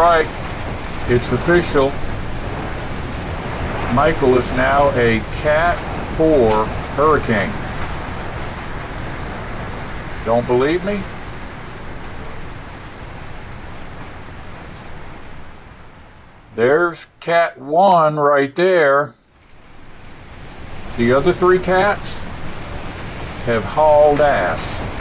right, it's official. Michael is now a Cat 4 hurricane. Don't believe me? There's Cat 1 right there. The other three cats have hauled ass.